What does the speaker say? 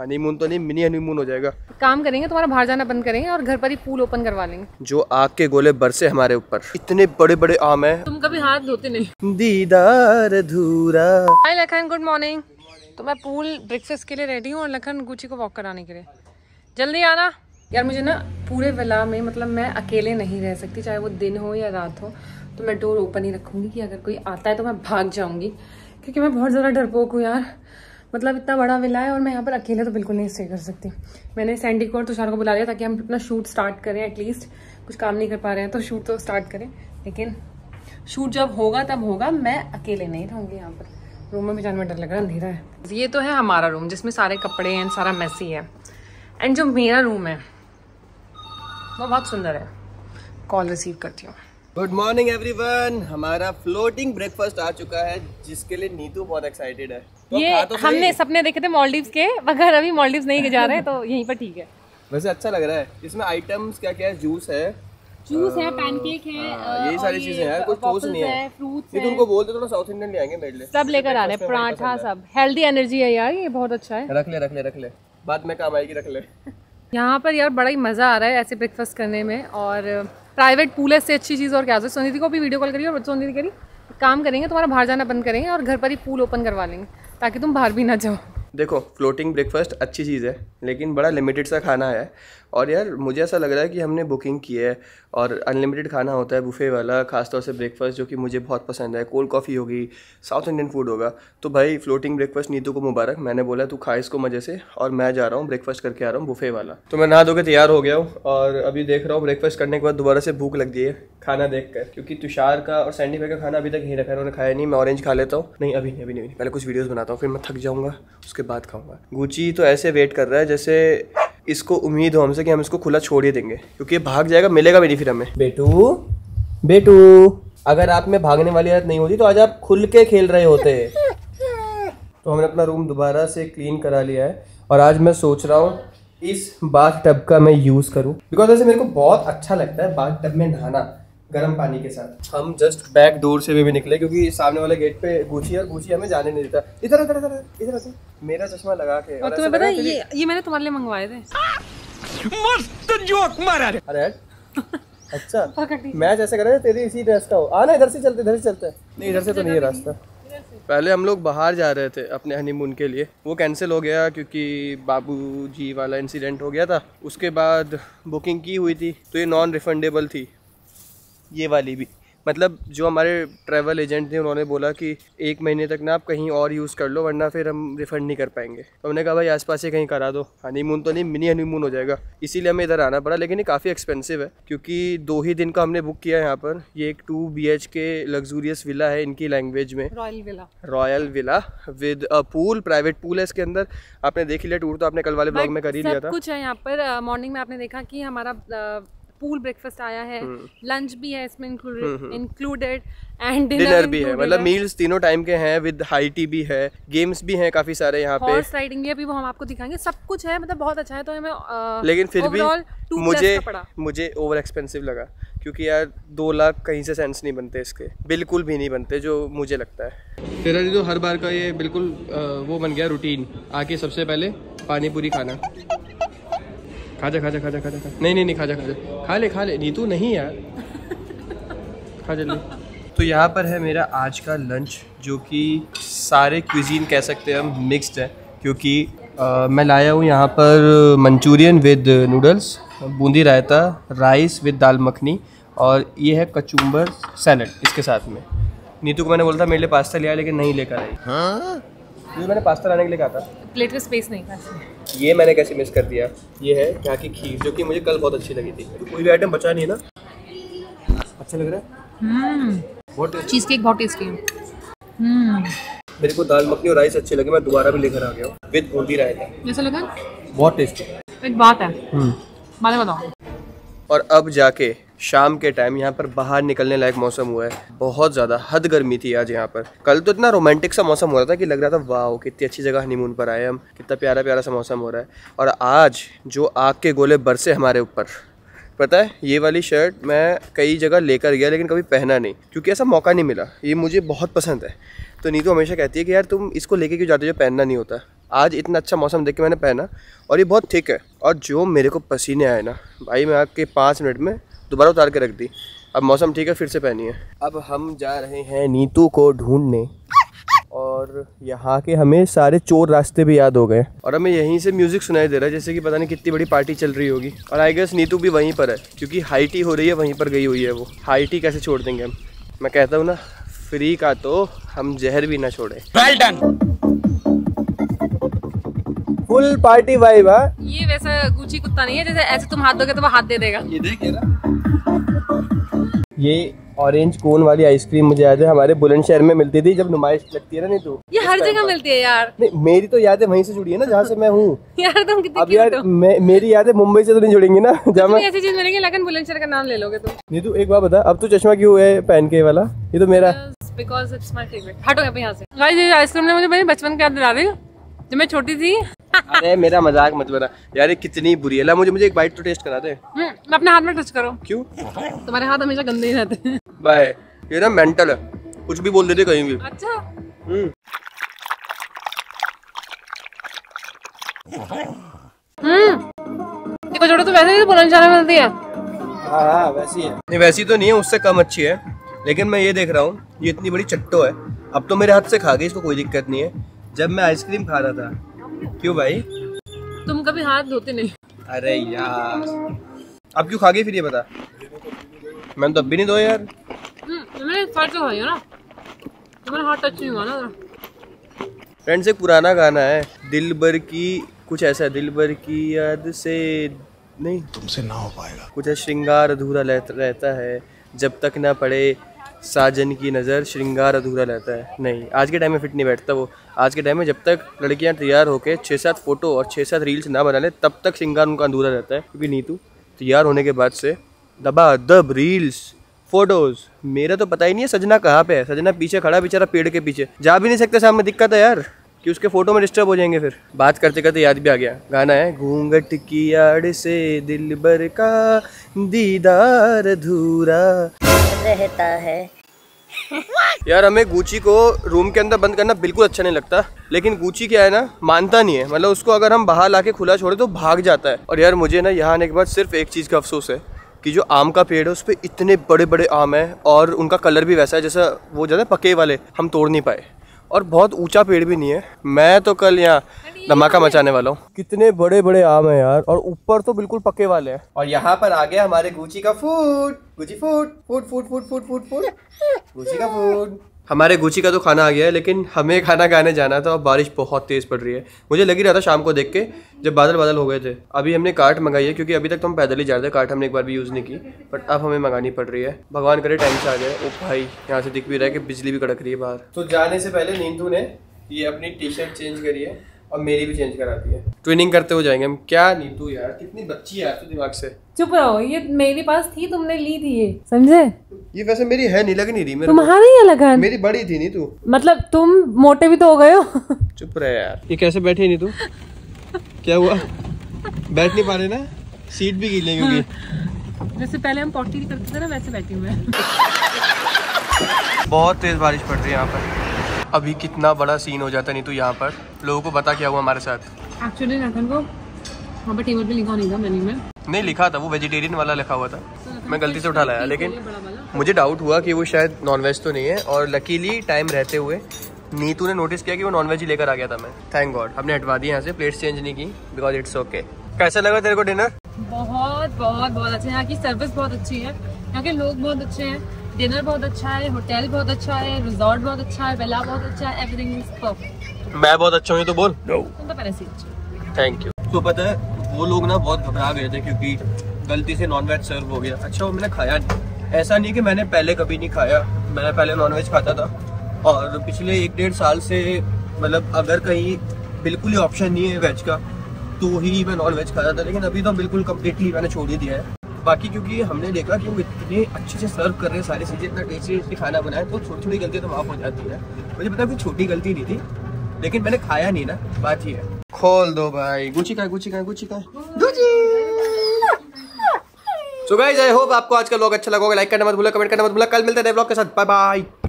Honeymoon तो नहीं, mini honeymoon हो जाएगा। काम करेंगे, तुम्हारा बाहर जाना बंद करेंगे और घर पर ही पूल ओपन करवा लेंगे। जो आग के गोले बरसे हमारे ऊपर, इतने बड़े बड़े आम हैं। तुम कभी हाथ धोते नहीं। दीदार धूरा। Hi Lakhan, good morning. तो मैं पूल ब्रेकफास्ट के लिए रेडी हूँ और लखन गुची को वॉक कराने के लिए। जल्दी आना यार, मुझे ना पूरे वेला में मतलब मैं अकेले नहीं रह सकती, चाहे वो दिन हो या रात हो। तो मैं डोर ओपन ही रखूंगी कि अगर कोई आता है तो मैं भाग जाऊंगी, क्योंकि मैं बहुत ज़्यादा डरपोक हूँ यार। मतलब इतना बड़ा विला है और मैं यहाँ पर अकेले तो बिल्कुल नहीं स्टे कर सकती। मैंने सैंडी को और तुषार को बुला लिया ताकि हम अपना शूट स्टार्ट करें। एटलीस्ट कुछ काम नहीं कर पा रहे हैं तो शूट तो स्टार्ट करें, लेकिन शूट जब होगा तब होगा। मैं अकेले नहीं रहूँगी यहाँ पर। रूम में भी जाने में डर लग रहा है, अंधेरा है। ये तो है हमारा रूम जिसमें सारे कपड़े हैं, सारा मैसी है। एंड जो मेरा रूम है वो बहुत सुंदर है। कॉल रिसीव करती हूँ। गुड मॉर्निंग एवरीवन, हमारा फ्लोटिंग ब्रेकफास्ट आ चुका है जिसके लिए नीतू बहुत एक्साइटेड है। तो ये तो हमने सपने देखे थे मालदीव्स के, मगर अभी मालदीव्स नहीं जा रहे हैं तो यहीं पर ठीक है। वैसे अच्छा लग रहा है। इसमें आइटम्स क्या क्या है? जूस है, पैनकेक है, यही सारी चीजें हैं। कुछ टोस्ट नहीं है, फ्रूट्स है। उनको बोल दो थोड़ा साउथ इंडियन ले आएंगे मेरे लिए। सब लेकर आ रहे हैं, पराठा सब। हेल्दी एनर्जी है यार, ये बहुत अच्छा है। रख ले बाद में काम आएगी, रख ले। यहाँ पर यार बड़ा ही मज़ा आ रहा है ऐसे ब्रेकफास्ट करने में। और प्राइवेट पूल से अच्छी चीज़ और क्या है। सोनीति को भी वीडियो कॉल करिए और सोनीति करी काम करेंगे, तुम्हारा बाहर जाना बंद करेंगे और घर पर ही पूल ओपन करवा लेंगे ताकि तुम बाहर भी ना जाओ। देखो फ्लोटिंग ब्रेकफास्ट अच्छी चीज़ है, लेकिन बड़ा लिमिटेड सा खाना है। और यार मुझे ऐसा लग रहा है कि हमने बुकिंग की है और अनलिमिटेड खाना होता है बुफे वाला, खासतौर से ब्रेकफास्ट जो कि मुझे बहुत पसंद है। कोल्ड कॉफ़ी होगी, साउथ इंडियन फूड होगा। तो भाई फ्लोटिंग ब्रेकफास्ट नीतू को मुबारक। मैंने बोला तू खा इसको मजे से और मैं जा रहा हूँ ब्रेकफास्ट करके आ रहा हूँ बुफे वाला। तो मैं नहा धो के तैयार हो गया हूँ और अभी देख रहा हूँ ब्रेकफास्ट करने के बाद दोबारा से भूख लग गई है खाना देख कर, क्योंकि तुषार का और सैंडी भाई का खाना अभी तक नहीं रखा है। उन्होंने खाया नहीं। मैं ऑरेंज खा लेता हूँ। नहीं अभी नहीं, पहले कुछ वीडियोज़ बनाता हूँ, फिर मैं थक जाऊँगा, उसके बाद खाऊँगा। गुची तो ऐसे वेट कर रहा है जैसे इसको उम्मीद हो हमसे कि हम इसको खुला छोड़ ही देंगे, क्योंकि भाग जाएगा, मिलेगा भी नहीं फिर हमें। बेटू अगर आप में भागने वाली आदत नहीं होती तो आज आप खुल के खेल रहे होते। तो हमने अपना रूम दोबारा से क्लीन करा लिया है और आज मैं सोच रहा हूँ इस बाथ टब का मैं यूज़ करूँ, बिकॉज वैसे मेरे को बहुत अच्छा लगता है बाथ टब में नहाना गर्म पानी के साथ। हम जस्ट बैक डोर से भी निकले क्योंकि सामने वाले गेट पे गुची हमें जाने नहीं देता। इधर मेरा चश्मा लगा के। और तुम्हें पता है ये मैंने तुम्हारे लिए मंगवाए थे। मस्त जोक मारा रे। अरे अच्छा मैच ऐसे कर रहे थे तेरी इसी रास्ता हो। आना इधर से चलते। नहीं इधर से तो नहीं है रास्ता। पहले हम लोग बाहर जा रहे थे अपने हनीमून के लिए, वो कैंसिल हो गया क्योंकि बाबूजी वाला इंसिडेंट हो गया था। उसके बाद बुकिंग की हुई थी तो ये नॉन रिफंडेबल थी, ये वाली भी। मतलब जो हमारे ट्रैवल एजेंट थे उन्होंने बोला कि 1 महीने तक ना आप कहीं और यूज़ कर लो वरना फिर हम रिफ़ंड नहीं कर पाएंगे। तो हमने कहा भाई आसपास ही कहीं करा दो, हनीमून तो नहीं मिनी हनीमून हो जाएगा। इसीलिए हमें इधर आना पड़ा, लेकिन ये काफ़ी एक्सपेंसिव है क्योंकि 2 ही दिन का हमने बुक किया है यहाँ पर। ये एक 2 BHK लग्जूरियस विला है, इनकी लैंग्वेज में royal villa with a pool. Private pool है इसके अंदर। आपने देख लिया टूर तो आपने कल वाले ब्लॉग में कर ही लिया था। कुछ है यहाँ पर। मॉर्निंग में आपने देखा कि हमारा पूल ब्रेकफास्ट आया है, लंच भी है इसमें इंक्लूडेड एंड डिनर भी है। मतलब मील्स तीनों टाइम के हैं विद हाई टी भी है, गेम्स भी हैं काफी सारे यहाँ पे, हॉर्स राइडिंग भी वो हम आपको दिखाएंगे। सब कुछ है, मतलब बहुत अच्छा है। तो हमें लेकिन फिर भी मुझे ओवर एक्सपेंसिव लगा क्योंकि यार 2 लाख कहीं से सेंस नहीं बनते इसके, बिल्कुल भी नहीं बनते जो मुझे लगता है। तेरा तो हर बार का ये बिल्कुल वो बन गया रूटीन। आके सबसे पहले पानी पूरी खाना। खाजा। नहीं खा ले नीतू, नहीं यार खा जल्दी। तो यहाँ पर है मेरा आज का लंच जो कि सारे क्विजीन कह सकते हैं हम, मिक्स्ड है क्योंकि मैं लाया हूँ यहाँ पर Manchurian with noodles, boondi raita, rice with dal makhani और ये है कचुम्बर सैलड इसके साथ में। नीतू को मैंने बोला था मेरे लिए पास्ता ले आया, लेकिन नहीं लेकर आई। हाँ ये मैंने पास्ता लाने के लिए कहा था, प्लेट में स्पेस नहीं था। ये मैंने कैसे मिस कर दिया। ये है यहाँ की खीर जो कि मुझे कल बहुत अच्छी लगी थी। तो कोई भी आइटम बचा नहीं है ना, अच्छा लग रहा है। चीज़ केक बहुत टेस्टी है। मेरे को दाल मखनी और राइस अच्छे लगे, मैं दोबारा भी लेकर आ गया विद बूंदी रायता। जैसा लगा बहुत टेस्टी। एक बात है बातें बताओ। और अब जाके शाम के टाइम यहाँ पर बाहर निकलने लायक मौसम हुआ है। बहुत ज़्यादा हद गर्मी थी आज यहाँ पर। कल तो इतना रोमांटिक सा मौसम हो रहा था कि लग रहा था वाह कितनी अच्छी जगह हनीमून पर आए हम, कितना प्यारा प्यारा सा मौसम हो रहा है। और आज जो आग के गोले बरसे हमारे ऊपर, पता है ये वाली शर्ट मैं कई जगह लेकर गया लेकिन कभी पहना नहीं क्योंकि ऐसा मौका नहीं मिला। ये मुझे बहुत पसंद है। तो नीतू हमेशा कहती है कि यार तुम इसको लेके क्यों जाते हो, पहनना नहीं होता। आज इतना अच्छा मौसम देख के मैंने पहना और ये बहुत थिक है। और जो मेरे को पसीने आए ना भाई, मैं आपके 5 मिनट में दोबारा उतार के रख दी। अब मौसम ठीक है, फिर से पहनी है। अब हम जा रहे हैं नीतू को ढूंढने और यहाँ के हमें सारे चोर रास्ते भी याद हो गए। और हमें यहीं से म्यूज़िक सुनाई दे रहा है जैसे कि पता नहीं कितनी बड़ी पार्टी चल रही होगी। और आई गेस नीतू भी वहीं पर है क्योंकि हाई टी हो रही है, वहीं पर गई हुई है वो। हाई टी कैसे छोड़ देंगे हम? मैं कहता हूँ ना, फ्री का तो हम जहर भी ना छोड़ें। Well done, full party vibe. ये वैसा गुची कुत्ता नहीं है जैसे ऐसे तुम हाथ दोगे तो वो हाथ दे देगा। ये देखिए ना, ये ऑरेंज कोन वाली आइसक्रीम मुझे याद है हमारे बुलंदशहर में मिलती थी जब नुमाइश लगती है ना। नहीं तो ये हर जगह मिलती है यार। नहीं, मेरी तो याद है वहीं से जुड़ी है ना जहाँ से मैं हूँ। यार तुम कितने अब यार मेरी याद है मुंबई से तो नहीं जुड़ेंगी ना जहाँ ऐसी चीज मिलेगी, लेकिन बुलंदशहर का नाम ले लोगे तुम। नीतू एक बार बता, अब तो चश्मा क्यों है पहन के वाला? ये तो मेरा बिकॉज इट्स माई फेवरेट। हटो यहाँ से। आइसक्रीम ने मुझे बचपन की याद दिला दी जब मैं छोटी थी। अरे मेरा मजाक मत बना यार, ये कितनी बुरी है। ला मुझे एक बाइट तो टेस्ट करा दे। अपने हाथ में टच करो। क्यों? तुम्हारे हाथ हमेशा गंदे ही रहते हैं। बाय, ये ना मेंटल है, कुछ भी बोल देते कहीं भी। अच्छा देखो छोड़ो, तो वैसे ही बुलंदशहर में मिलती है। हाँ वैसी है। नहीं वैसी तो नहीं है, उससे कम अच्छी है। लेकिन मैं ये देख रहा हूँ ये इतनी बड़ी चट्टो है, अब तो मेरे हाथ से खा गई, इसको कोई दिक्कत नहीं है। जब मैं आइसक्रीम खा रहा था, क्यों भाई तुम कभी हाथ धोते नहीं? अरे यार अब क्यों खा गई फिर ये बता? मैंने तो अब भी नहीं धोए यार। ना तुम्हारा हाथ टच नहीं हुआ ना। फ्रेंड्स एक पुराना गाना है दिल भर की, कुछ ऐसा है दिल भर की याद से नहीं तुमसे ना हो पाएगा कुछ है, श्रृंगार अधूरा रहता है जब तक ना पड़े साजन की नज़र, श्रृंगार अधूरा रहता है। नहीं आज के टाइम में फिट नहीं बैठता वो। आज के टाइम में जब तक लड़कियां तैयार होकर 6-7 फोटो और 6-7 रील्स ना बना लें तब तक श्रृंगार उनका अधूरा रहता है। क्योंकि नीतू तैयार होने के बाद से दबा दब रील्स फोटोज़। मेरा तो पता ही नहीं है सजना कहाँ पे है। सजना पीछे खड़ा बेचारा पेड़ के पीछे, जा भी नहीं सकता सामने। दिक्कत है यार कि उसके फोटो में डिस्टर्ब हो जाएंगे। फिर बात करते करते याद भी आ गया, गाना है घूंघट की आड़ से दिल भर का दीदार अधूरा रहता है। यार हमें गुची को रूम के अंदर बंद करना बिल्कुल अच्छा नहीं लगता, लेकिन गुची क्या है ना, मानता नहीं है। मतलब उसको अगर हम बाहर लाके खुला छोड़े तो भाग जाता है। और यार मुझे ना यहाँ आने के बाद सिर्फ एक चीज़ का अफसोस है कि जो आम का पेड़ है उस पर इतने बड़े बड़े आम हैं और उनका कलर भी वैसा है जैसा वो ज़्यादा पके वाले, हम तोड़ नहीं पाए। और बहुत ऊंचा पेड़ भी नहीं है। मैं तो कल यहाँ धमाका मचाने वाला हूँ। कितने बड़े बड़े आम है यार, और ऊपर तो बिल्कुल पके वाले हैं। और यहाँ पर आ गया हमारे गुची का food. Gucci food food food food food food food Gucci का फूड। हमारे गुची का तो खाना आ गया है, लेकिन हमें खाना खाने जाना था और बारिश बहुत तेज़ पड़ रही है। मुझे लग ही रहा था शाम को देख के जब बादल हो गए थे। अभी हमने कार्ट मंगाई है क्योंकि अभी तक तो हम पैदल ही जा रहे थे। कार्ट हमने एक बार भी यूज़ नहीं की, बट अब हमें मंगानी पड़ रही है। भगवान करे टाइम से आ जाए। ओ भाई यहाँ से दिख भी रहा है कि बिजली भी कड़क रही है बाहर। तो जाने से पहले नीतू ने ये अपनी टी शर्ट चेंज करी है और मेरी भी चेंज करा दी है। ट्विनिंग करते हुए जाएंगे हम। क्या नीतू यार कितनी बच्ची है आपके दिमाग से। चुप रहो, ये मेरे पास थी, तुमने ली थी ये, समझे? ये वैसे मेरी है नहीं, लग नहीं रही मेरे। तुम्हारी है लगन, मेरी बड़ी थी नीतू। मतलब तुम मोटे भी तो हो गए हो। चुप रहे यार। ये कैसे बैठी नीतू? क्या हुआ? बैठ नहीं पा रहे ना, सीट भी गीली है क्योंकि जैसे पहले हम पॉटी करते थे ना वैसे बैठी मैं। बहुत तेज बारिश पड़ रही है यहाँ पर। अभी कितना बड़ा सीन हो जाता नीतू यहाँ पर। लोगों को पता क्या हुआ हमारे साथ? एक्चुअली लगन को वहाँ पर टेबल पे लिखा नहीं था मेन्यू में। नहीं लिखा था, वो वेजिटेरियन वाला लिखा हुआ था। मैं गलती से उठा लाया, लेकिन मुझे डाउट हुआ कि वो शायद नॉनवेज तो नहीं है। और लकीली टाइम रहते हुए नीतू ने नोटिस किया कि वो नॉनवेज ही लेकर आ गया था मैं। थैंक गॉड हमने हटवा दिया यहाँ से, प्लेट चेंज नहीं की बिकॉज इट्स ओके। कैसा लगा तेरे को डिनर? बहुत बहुत बहुत अच्छा। यहाँ की सर्विस बहुत अच्छी है, यहाँ के लोग बहुत अच्छे हैं, डिनर बहुत अच्छा है, होटल बहुत अच्छा है, रिजॉर्ट बहुत अच्छा है, वेला बहुत अच्छा है, एवरीथिंग इज परफेक्ट। मैं बहुत अच्छा हूँ तो बोल। Thank you. तो पता है वो लोग ना बहुत घबरा गए थे क्योंकि गलती से नॉनवेज सर्व हो गया। अच्छा वो मैंने खाया नहीं। ऐसा नहीं कि मैंने पहले कभी नहीं खाया, मैंने पहले नॉनवेज खाता था। और पिछले 1-1.5 साल से मतलब अगर कहीं बिल्कुल ही ऑप्शन नहीं है वेज का तो ही मैं नॉनवेज खाता था। लेकिन अभी तो बिल्कुल कम्प्लीटली मैंने छोड़ ही दिया है। बाकी क्योंकि हमने देखा कि वो इतने अच्छे से सर्व कर रहे हैं सारी चीज़ें, इतना टेस्टी खाना बनाए, तो छोटी छोटी गलती तो माफ़ हो जाती है। मुझे पता कोई छोटी गलती नहीं थी, लेकिन मैंने खाया नहीं ना, बात ही है। खोल दो भाई। गुची का गुची का गुची का So guys, I hope आपको आज का व्लॉग अच्छा लगा होगा। लाइक करना मत भूलना, कमेंट करना मत भूलना। कल मिलते हैं नए व्लॉग के साथ। Bye bye.